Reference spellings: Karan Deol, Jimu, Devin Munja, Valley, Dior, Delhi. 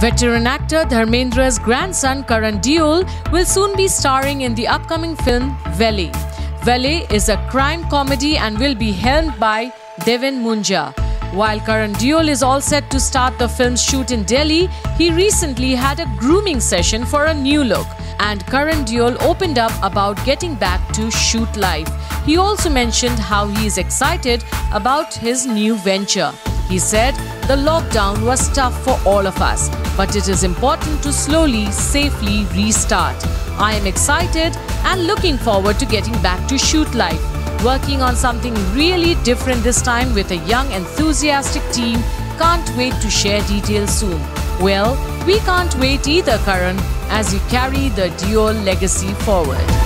Veteran actor Dharmendra's grandson Karan Deol will soon be starring in the upcoming film Valley. Valley is a crime comedy and will be helmed by Devin Munja. While Karan Deol is all set to start the film's shoot in Delhi, he recently had a grooming session for a new look, and Karan Deol opened up about getting back to shoot life. He also mentioned how he is excited about his new venture. He said, "The lockdown was tough for all of us, but it is important to slowly, safely restart. I am excited and looking forward to getting back to shoot life. Working on something really different this time with a young, enthusiastic team. Can't wait to share details soon." Well, we can't wait either, Karan, as you carry the Dior legacy forward.